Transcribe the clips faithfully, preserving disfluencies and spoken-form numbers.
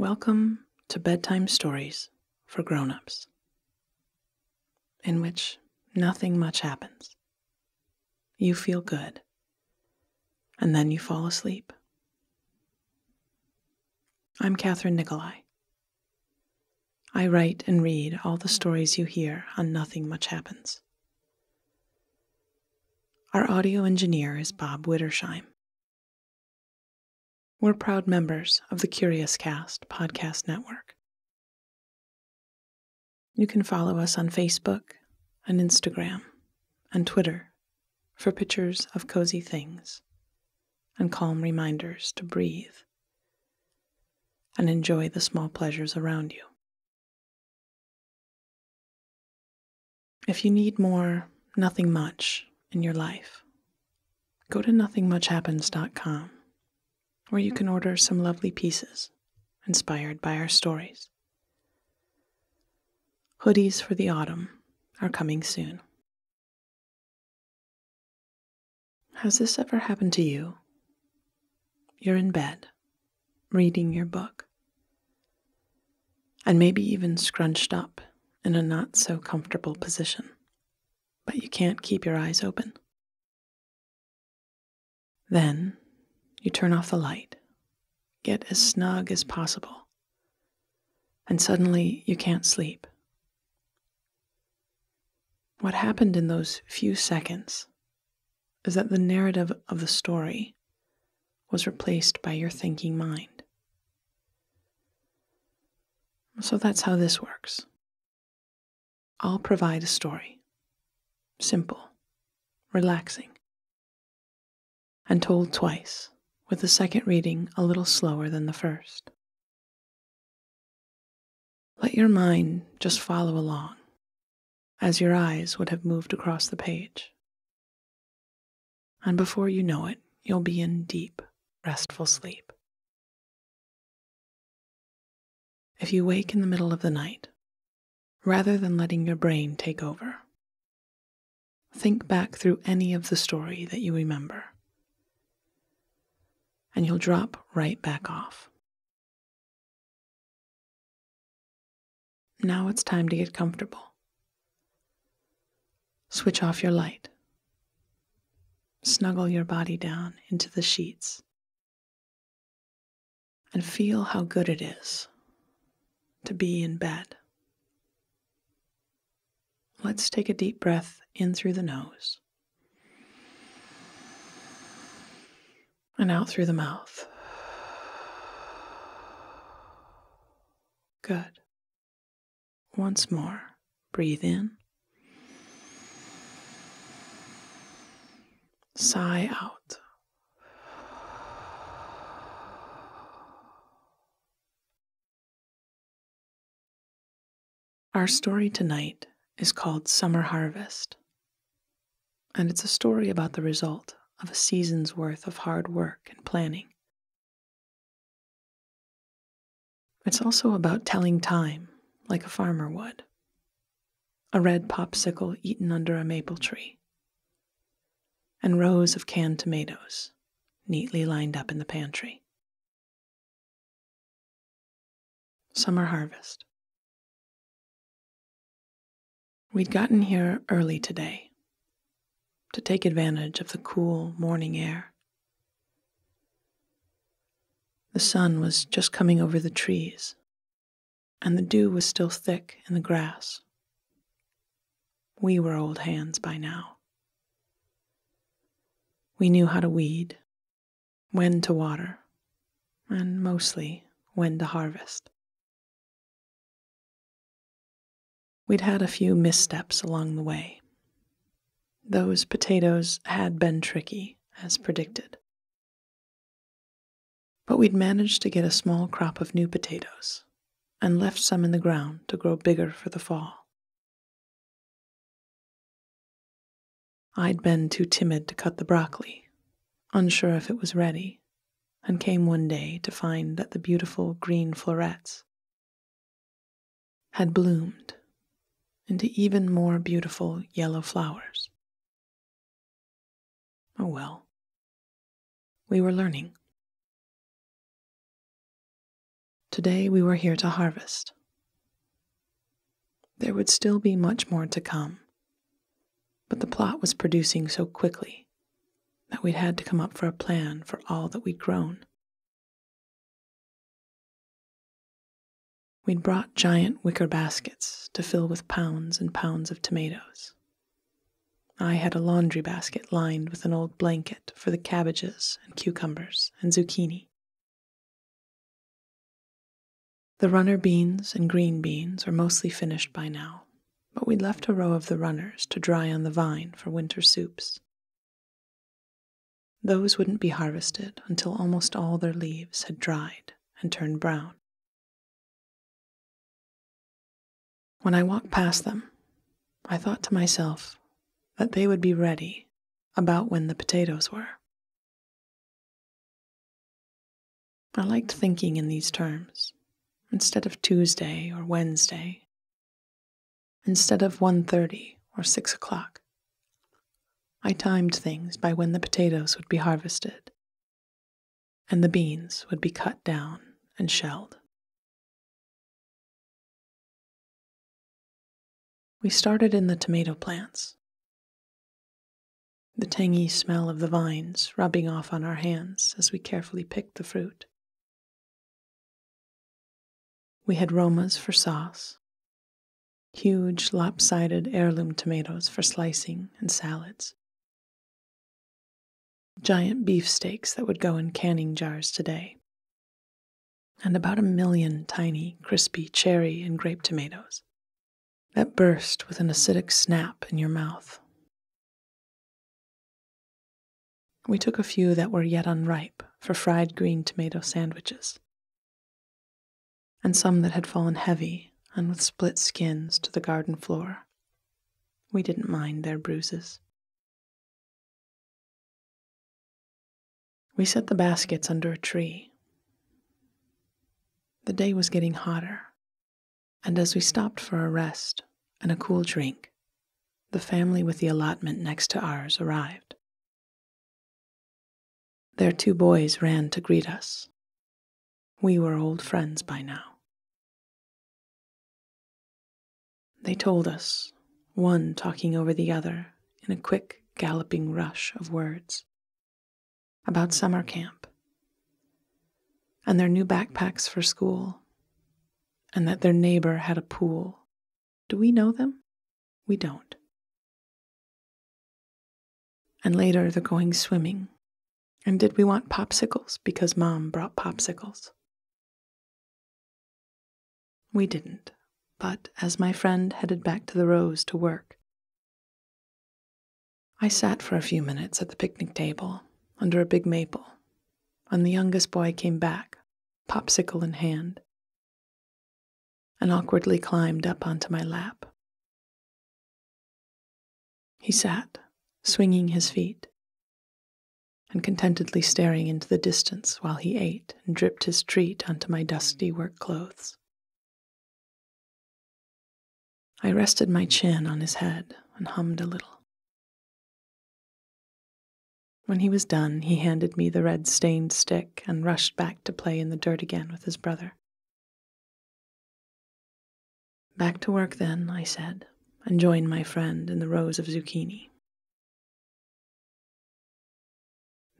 Welcome to Bedtime Stories for Grown-Ups, in which nothing much happens. You feel good, and then you fall asleep. I'm Kathryn Nicolai. I write and read all the stories you hear on Nothing Much Happens. Our audio engineer is Bob Wittersheim. We're proud members of the CuriousCast podcast network. You can follow us on Facebook and Instagram and Twitter for pictures of cozy things and calm reminders to breathe and enjoy the small pleasures around you. If you need more Nothing Much in your life, go to nothing much happens dot com. where you can order some lovely pieces inspired by our stories. Hoodies for the autumn are coming soon. Has this ever happened to you? You're in bed, reading your book, and maybe even scrunched up in a not-so-comfortable position, but you can't keep your eyes open. Then, you turn off the light, get as snug as possible, and suddenly you can't sleep. What happened in those few seconds is that the narrative of the story was replaced by your thinking mind. So that's how this works. I'll provide a story, simple, relaxing, and told twice, with the second reading a little slower than the first. Let your mind just follow along, as your eyes would have moved across the page. And before you know it, you'll be in deep, restful sleep. If you wake in the middle of the night, rather than letting your brain take over, think back through any of the story that you remember, and you'll drop right back off. Now it's time to get comfortable. Switch off your light. Snuggle your body down into the sheets, and feel how good it is to be in bed. Let's take a deep breath in through the nose and out through the mouth. Good. Once more, breathe in. Sigh out. Our story tonight is called Summer Harvest, and it's a story about the result of a season's worth of hard work and planning. It's also about telling time, like a farmer would. A red popsicle eaten under a maple tree, and rows of canned tomatoes neatly lined up in the pantry. Summer Harvest. We'd gotten here early today, to take advantage of the cool morning air. The sun was just coming over the trees, and the dew was still thick in the grass. We were old hands by now. We knew how to weed, when to water, and mostly when to harvest. We'd had a few missteps along the way. Those potatoes had been tricky, as predicted. But we'd managed to get a small crop of new potatoes, and left some in the ground to grow bigger for the fall. I'd been too timid to cut the broccoli, unsure if it was ready, and came one day to find that the beautiful green florets had bloomed into even more beautiful yellow flowers. Oh well, we were learning. Today we were here to harvest. There would still be much more to come, but the plot was producing so quickly that we'd had to come up for a plan for all that we'd grown. We'd brought giant wicker baskets to fill with pounds and pounds of tomatoes. I had a laundry basket lined with an old blanket for the cabbages and cucumbers and zucchini. The runner beans and green beans are mostly finished by now, but we'd left a row of the runners to dry on the vine for winter soups. Those wouldn't be harvested until almost all their leaves had dried and turned brown. When I walked past them, I thought to myself that they would be ready about when the potatoes were. I liked thinking in these terms, instead of Tuesday or Wednesday, instead of one thirty or six o'clock. I timed things by when the potatoes would be harvested and the beans would be cut down and shelled. We started in the tomato plants. The tangy smell of the vines rubbing off on our hands as we carefully picked the fruit. We had Romas for sauce, huge lopsided heirloom tomatoes for slicing and salads, giant beefsteaks that would go in canning jars today, and about a million tiny, crispy cherry and grape tomatoes that burst with an acidic snap in your mouth. We took a few that were yet unripe for fried green tomato sandwiches, and some that had fallen heavy and with split skins to the garden floor. We didn't mind their bruises. We set the baskets under a tree. The day was getting hotter, and as we stopped for a rest and a cool drink, the family with the allotment next to ours arrived. Their two boys ran to greet us. We were old friends by now. They told us, one talking over the other in a quick, galloping rush of words, about summer camp, and their new backpacks for school, and that their neighbor had a pool. Do we know them? We don't. And later they're going swimming. And did we want popsicles because Mom brought popsicles? We didn't, but as my friend headed back to the rows to work, I sat for a few minutes at the picnic table under a big maple, and the youngest boy came back, popsicle in hand, and awkwardly climbed up onto my lap. He sat, swinging his feet, and contentedly staring into the distance while he ate and dripped his treat onto my dusty work clothes. I rested my chin on his head and hummed a little. When he was done, he handed me the red-stained stick and rushed back to play in the dirt again with his brother. Back to work then, I said, and joined my friend in the rows of zucchini.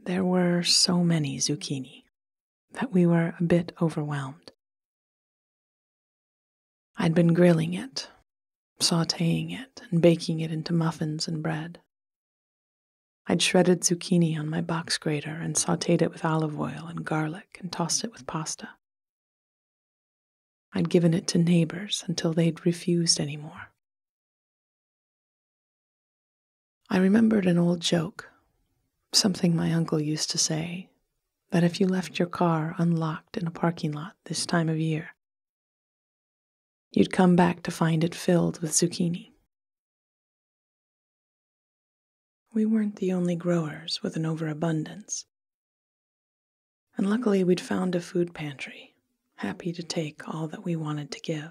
There were so many zucchini that we were a bit overwhelmed. I'd been grilling it, sautéing it, and baking it into muffins and bread. I'd shredded zucchini on my box grater and sautéed it with olive oil and garlic and tossed it with pasta. I'd given it to neighbors until they'd refused any more. I remembered an old joke. Something my uncle used to say, that if you left your car unlocked in a parking lot this time of year, you'd come back to find it filled with zucchini. We weren't the only growers with an overabundance, and luckily we'd found a food pantry, happy to take all that we wanted to give.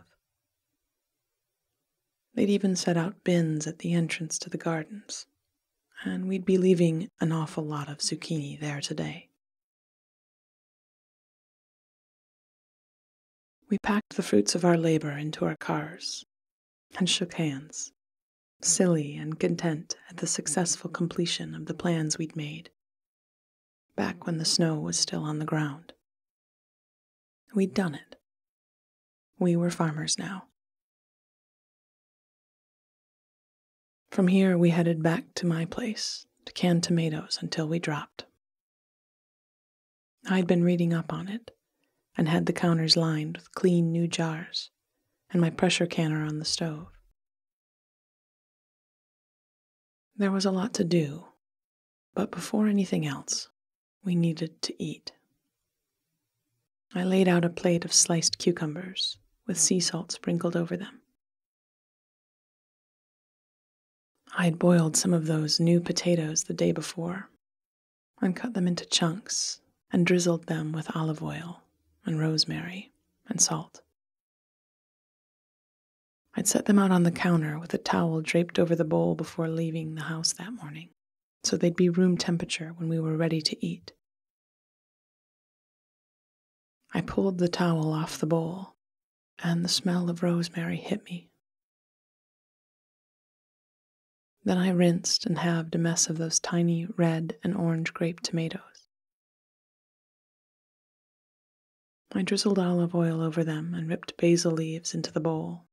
They'd even set out bins at the entrance to the gardens, and we'd be leaving an awful lot of zucchini there today. We packed the fruits of our labor into our cars and shook hands, silly and content at the successful completion of the plans we'd made, back when the snow was still on the ground. We'd done it. We were farmers now. From here, we headed back to my place to can tomatoes until we dropped. I'd been reading up on it and had the counters lined with clean new jars and my pressure canner on the stove. There was a lot to do, but before anything else, we needed to eat. I laid out a plate of sliced cucumbers with sea salt sprinkled over them. I had boiled some of those new potatoes the day before and cut them into chunks and drizzled them with olive oil and rosemary and salt. I'd set them out on the counter with a towel draped over the bowl before leaving the house that morning, so they'd be room temperature when we were ready to eat. I pulled the towel off the bowl, and the smell of rosemary hit me. Then I rinsed and halved a mess of those tiny red and orange grape tomatoes. I drizzled olive oil over them and ripped basil leaves into the bowl.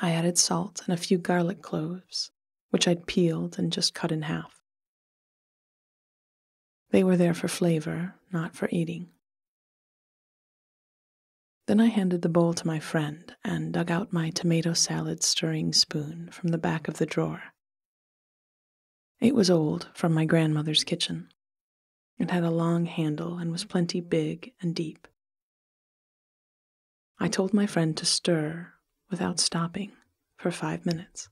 I added salt and a few garlic cloves, which I'd peeled and just cut in half. They were there for flavor, not for eating. Then I handed the bowl to my friend and dug out my tomato salad stirring spoon from the back of the drawer. It was old, from my grandmother's kitchen. It had a long handle and was plenty big and deep. I told my friend to stir, without stopping, for five minutes.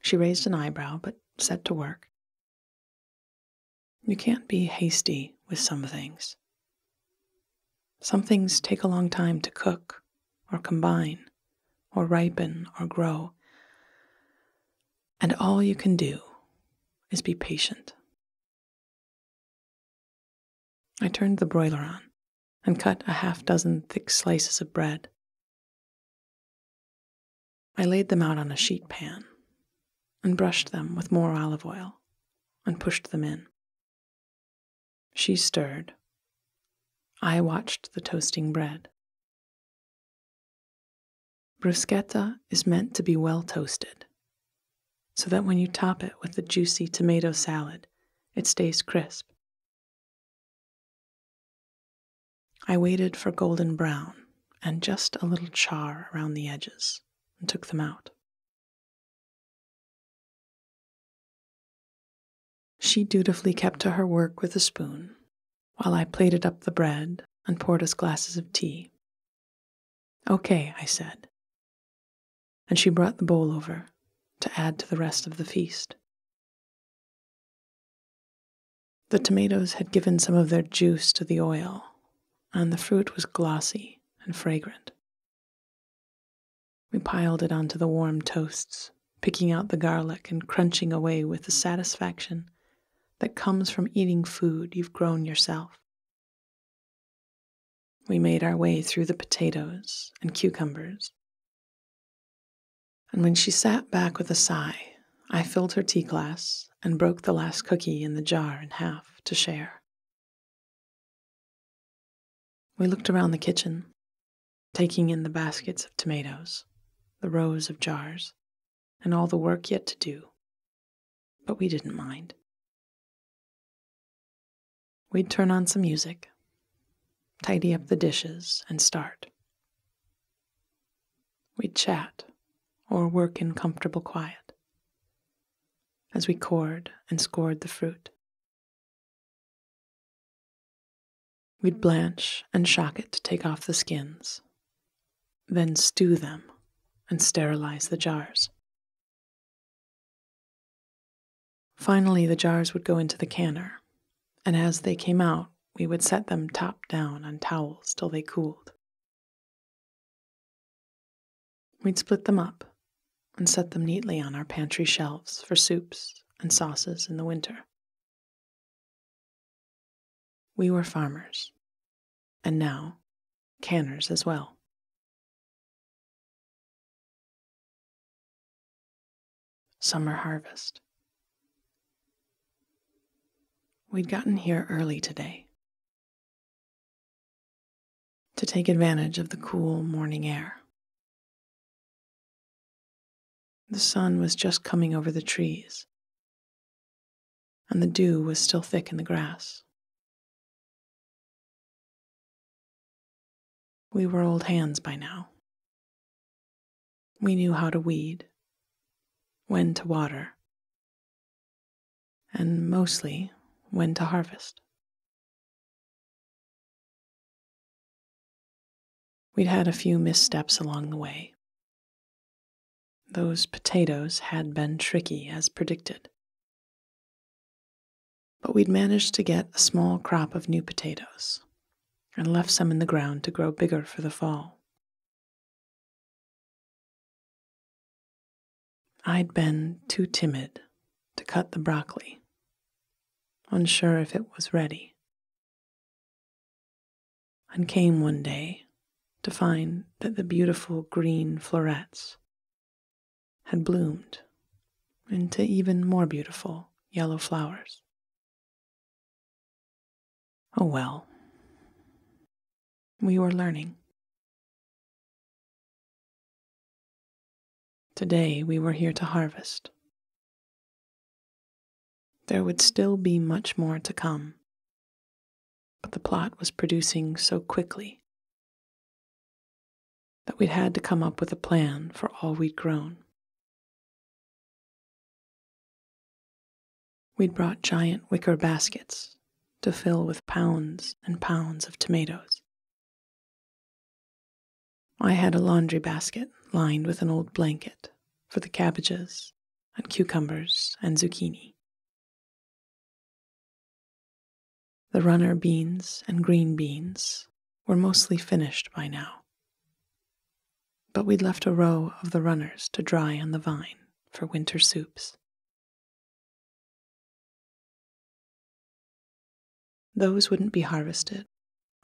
She raised an eyebrow, but set to work. You can't be hasty with some things. Some things take a long time to cook, or combine, or ripen, or grow, and all you can do is be patient. I turned the broiler on and cut a half dozen thick slices of bread. I laid them out on a sheet pan and brushed them with more olive oil and pushed them in. She stirred. I watched the toasting bread. Bruschetta is meant to be well toasted, so that when you top it with the juicy tomato salad, it stays crisp. I waited for golden brown and just a little char around the edges and took them out. She dutifully kept to her work with a spoon, while I plated up the bread and poured us glasses of tea. Okay, I said, and she brought the bowl over to add to the rest of the feast. The tomatoes had given some of their juice to the oil, and the fruit was glossy and fragrant. We piled it onto the warm toasts, picking out the garlic and crunching away with the satisfaction that comes from eating food you've grown yourself. We made our way through the potatoes and cucumbers, and when she sat back with a sigh, I filled her tea glass and broke the last cookie in the jar in half to share. We looked around the kitchen, taking in the baskets of tomatoes, the rows of jars, and all the work yet to do, but we didn't mind. We'd turn on some music, tidy up the dishes, and start. We'd chat or work in comfortable quiet as we cored and scored the fruit. We'd blanch and shock it to take off the skins, then stew them and sterilize the jars. Finally, the jars would go into the canner, and as they came out, we would set them top down on towels till they cooled. We'd split them up and set them neatly on our pantry shelves for soups and sauces in the winter. We were farmers, and now canners as well. Summer harvest. We'd gotten here early today to take advantage of the cool morning air. The sun was just coming over the trees, and the dew was still thick in the grass. We were old hands by now. We knew how to weed, when to water, and mostly when to harvest. We'd had a few missteps along the way. Those potatoes had been tricky as predicted, but we'd managed to get a small crop of new potatoes and left some in the ground to grow bigger for the fall. I'd been too timid to cut the broccoli, unsure if it was ready, and came one day to find that the beautiful green florets had bloomed into even more beautiful yellow flowers. Oh well. We were learning. Today we were here to harvest. There would still be much more to come, but the plot was producing so quickly that we'd had to come up with a plan for all we'd grown. We'd brought giant wicker baskets to fill with pounds and pounds of tomatoes. I had a laundry basket lined with an old blanket for the cabbages and cucumbers and zucchini. The runner beans and green beans were mostly finished by now, but we'd left a row of the runners to dry on the vine for winter soups. Those wouldn't be harvested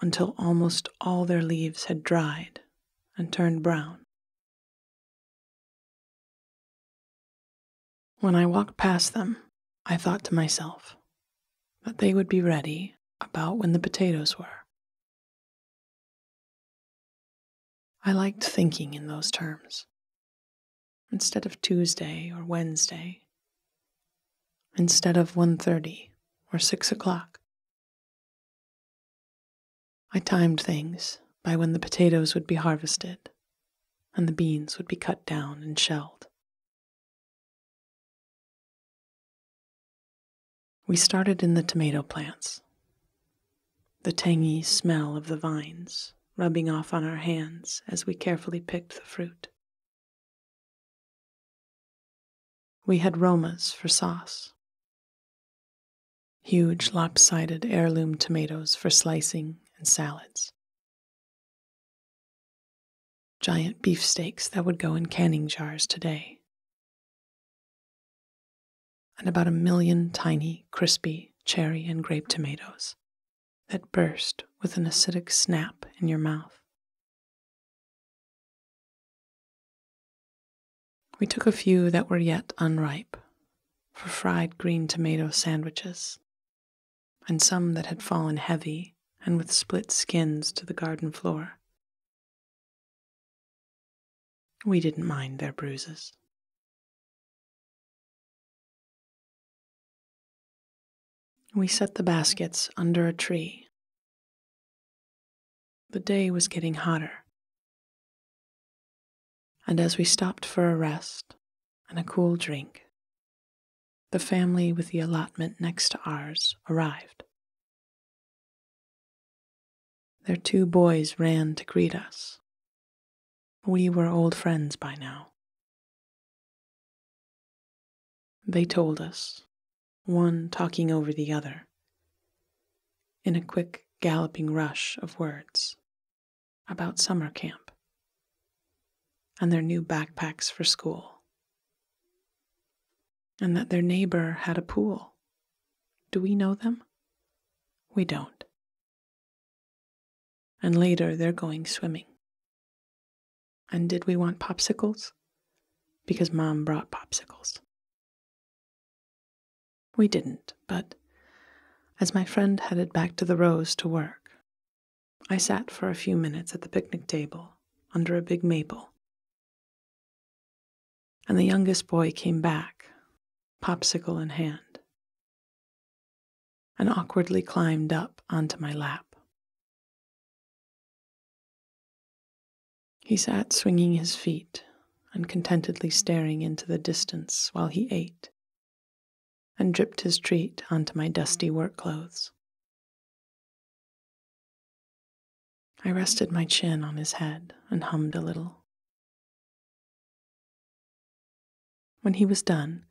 until almost all their leaves had dried and turned brown. When I walked past them, I thought to myself that they would be ready about when the potatoes were. I liked thinking in those terms, instead of Tuesday or Wednesday, instead of one thirty or six o'clock. I timed things by when the potatoes would be harvested and the beans would be cut down and shelled. We started in the tomato plants, the tangy smell of the vines rubbing off on our hands as we carefully picked the fruit. We had Romas for sauce, huge lopsided heirloom tomatoes for slicing and salads, giant beefsteaks that would go in canning jars today, and about a million tiny, crispy cherry and grape tomatoes that burst with an acidic snap in your mouth. We took a few that were yet unripe for fried green tomato sandwiches, and some that had fallen heavy and with split skins to the garden floor. We didn't mind their bruises. We set the baskets under a tree. The day was getting hotter, and as we stopped for a rest and a cool drink, the family with the allotment next to ours arrived. Their two boys ran to greet us. We were old friends by now. They told us, one talking over the other, in a quick galloping rush of words, about summer camp and their new backpacks for school, and that their neighbor had a pool. Do we know them? We don't. and later they're going swimming. And did we want popsicles? Because Mom brought popsicles. We didn't, but as my friend headed back to the Rose to work, I sat for a few minutes at the picnic table under a big maple. And the youngest boy came back, popsicle in hand, and awkwardly climbed up onto my lap. He sat swinging his feet and contentedly staring into the distance while he ate, and dripped his treat onto my dusty work clothes. I rested my chin on his head and hummed a little. When he was done,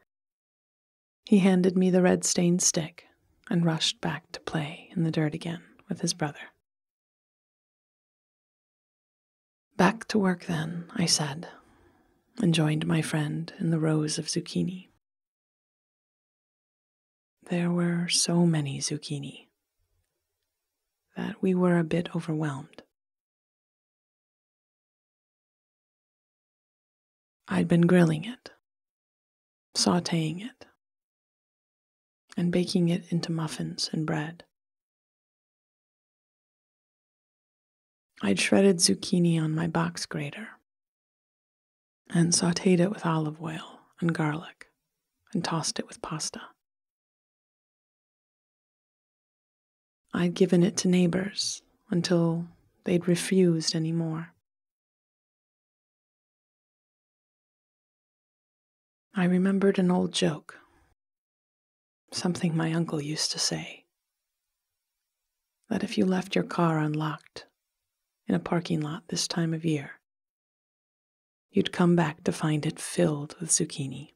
he handed me the red-stained stick and rushed back to play in the dirt again with his brother. Back to work then, I said, and joined my friend in the rows of zucchini. There were so many zucchini that we were a bit overwhelmed. I'd been grilling it, sautéing it, and baking it into muffins and bread. I'd shredded zucchini on my box grater and sautéed it with olive oil and garlic and tossed it with pasta. I'd given it to neighbors until they'd refused any more. I remembered an old joke, something my uncle used to say, that if you left your car unlocked in a parking lot this time of year, you'd come back to find it filled with zucchini.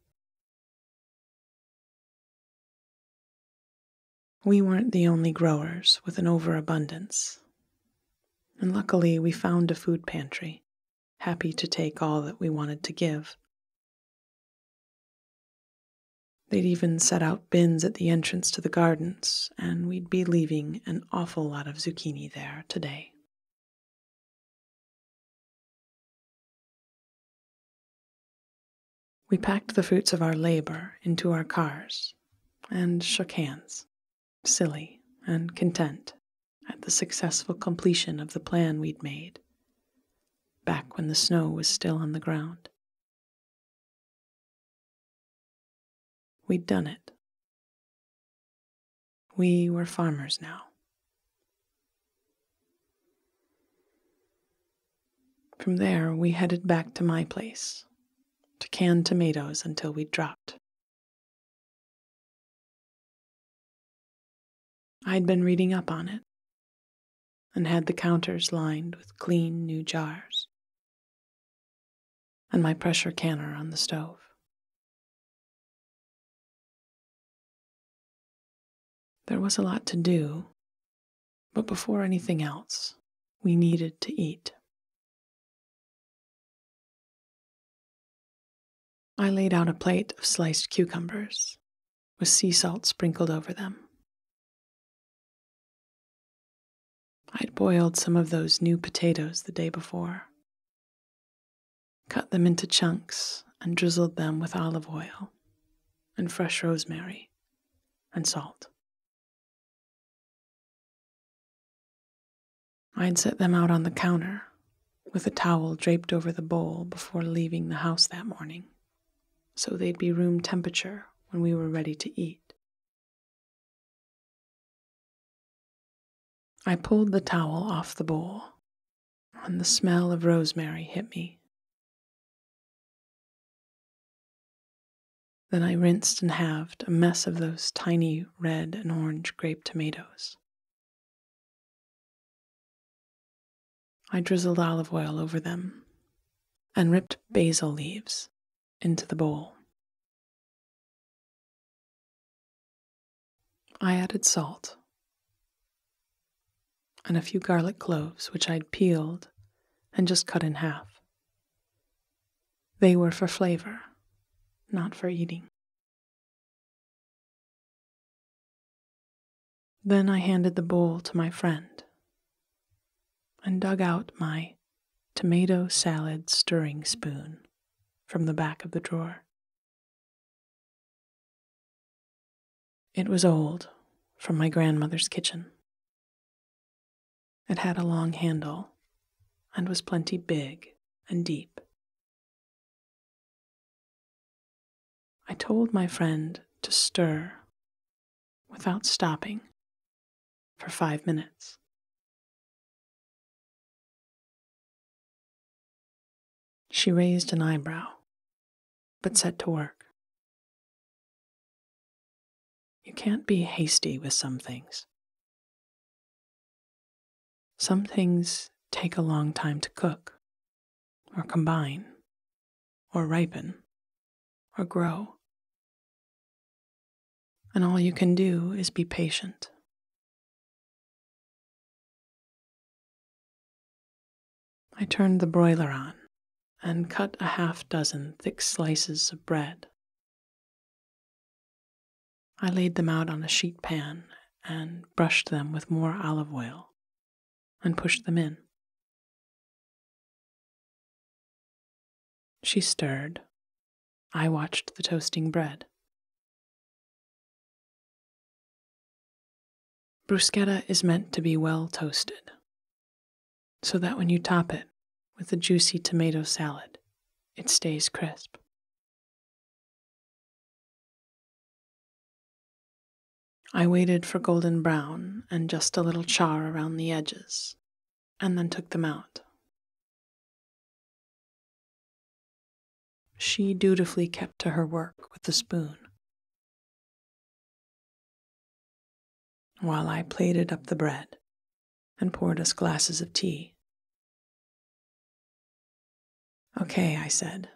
We weren't the only growers with an overabundance, and luckily we found a food pantry, happy to take all that we wanted to give. They'd even set out bins at the entrance to the gardens, and we'd be leaving an awful lot of zucchini there today. We packed the fruits of our labor into our cars and shook hands, silly and content at the successful completion of the plan we'd made, back when the snow was still on the ground. We'd done it. We were farmers now. From there, we headed back to my place to can tomatoes until we dropped. I'd been reading up on it, and had the counters lined with clean new jars, and my pressure canner on the stove. There was a lot to do, but before anything else, we needed to eat. I laid out a plate of sliced cucumbers, with sea salt sprinkled over them. I'd boiled some of those new potatoes the day before, cut them into chunks and drizzled them with olive oil and fresh rosemary and salt. I'd set them out on the counter with a towel draped over the bowl before leaving the house that morning, so they'd be room temperature when we were ready to eat. I pulled the towel off the bowl, and the smell of rosemary hit me. Then I rinsed and halved a mess of those tiny red and orange grape tomatoes. I drizzled olive oil over them, and ripped basil leaves into the bowl. I added salt and a few garlic cloves, which I'd peeled and just cut in half. They were for flavor, not for eating. Then I handed the bowl to my friend, and dug out my tomato salad stirring spoon from the back of the drawer. It was old, from my grandmother's kitchen. It had a long handle and was plenty big and deep. I told my friend to stir without stopping for five minutes. She raised an eyebrow, but set to work. You can't be hasty with some things. Some things take a long time to cook, or combine, or ripen, or grow. And all you can do is be patient. I turned the broiler on and cut a half dozen thick slices of bread. I laid them out on a sheet pan and brushed them with more olive oil and pushed them in. She stirred. I watched the toasting bread. Bruschetta is meant to be well toasted, so that when you top it with a juicy tomato salad, it stays crisp. I waited for golden brown and just a little char around the edges, and then took them out. She dutifully kept to her work with the spoon, while I plated up the bread and poured us glasses of tea. Okay, I said,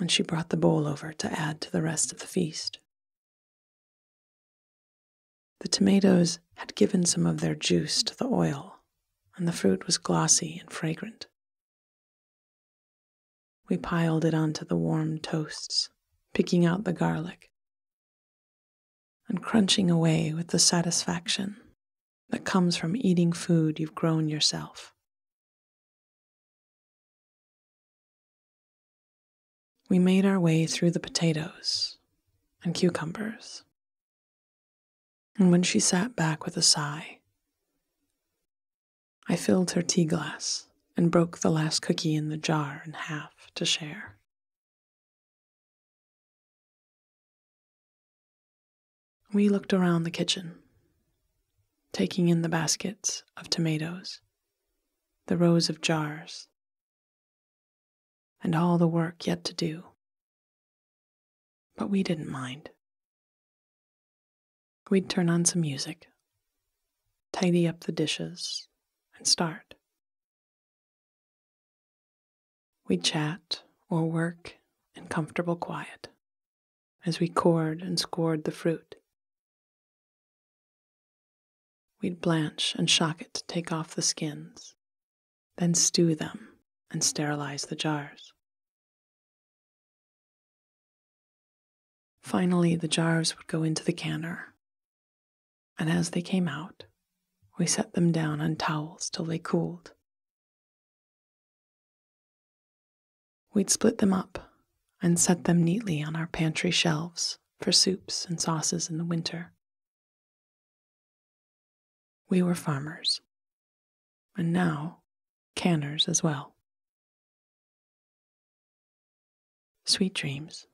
and she brought the bowl over to add to the rest of the feast. The tomatoes had given some of their juice to the oil, and the fruit was glossy and fragrant. We piled it onto the warm toasts, picking out the garlic, and crunching away with the satisfaction that comes from eating food you've grown yourself. We made our way through the potatoes and cucumbers, and when she sat back with a sigh, I filled her tea glass and broke the last cookie in the jar in half to share. We looked around the kitchen, taking in the baskets of tomatoes, the rows of jars, and all the work yet to do. But we didn't mind. We'd turn on some music, tidy up the dishes, and start. We'd chat or work in comfortable quiet as we cored and scored the fruit. We'd blanch and shock it to take off the skins, then stew them and sterilize the jars. Finally, the jars would go into the canner, and as they came out, we set them down on towels till they cooled. We'd split them up and set them neatly on our pantry shelves for soups and sauces in the winter. We were farmers, and now canners as well. Sweet dreams.